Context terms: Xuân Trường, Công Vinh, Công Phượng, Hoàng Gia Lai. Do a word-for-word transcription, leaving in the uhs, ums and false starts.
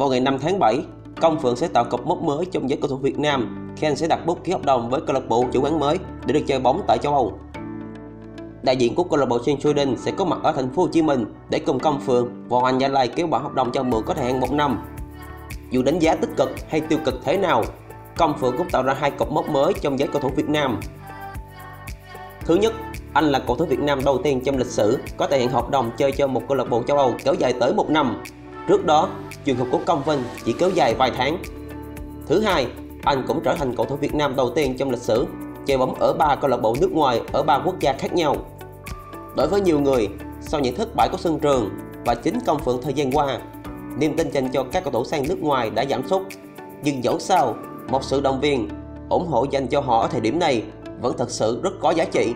Vào ngày năm tháng bảy, Công Phượng sẽ tạo cột mốc mới trong giới cầu thủ Việt Nam khi anh sẽ đặt bút ký hợp đồng với câu lạc bộ chủ quán mới để được chơi bóng tại châu Âu. Đại diện của câu lạc bộ Sweden sẽ có mặt ở thành phố Hồ Chí Minh để cùng Công Phượng và Hoàng Gia Lai ký bản hợp đồng cho mượn có thời hạn một năm. Dù đánh giá tích cực hay tiêu cực thế nào, Công Phượng cũng tạo ra hai cột mốc mới trong giới cầu thủ Việt Nam. Thứ nhất, anh là cầu thủ Việt Nam đầu tiên trong lịch sử có thời hạn hợp đồng chơi cho một câu lạc bộ châu Âu kéo dài tới một năm. Trước đó, trường hợp của Công Vinh chỉ kéo dài vài tháng. Thứ hai, anh cũng trở thành cầu thủ Việt Nam đầu tiên trong lịch sử chơi bóng ở ba câu lạc bộ nước ngoài ở ba quốc gia khác nhau. Đối với nhiều người, sau những thất bại của Xuân Trường và chính Công Phượng thời gian qua, niềm tin dành cho các cầu thủ sang nước ngoài đã giảm sút. Nhưng dẫu sao, một sự động viên, ủng hộ dành cho họ ở thời điểm này vẫn thật sự rất có giá trị.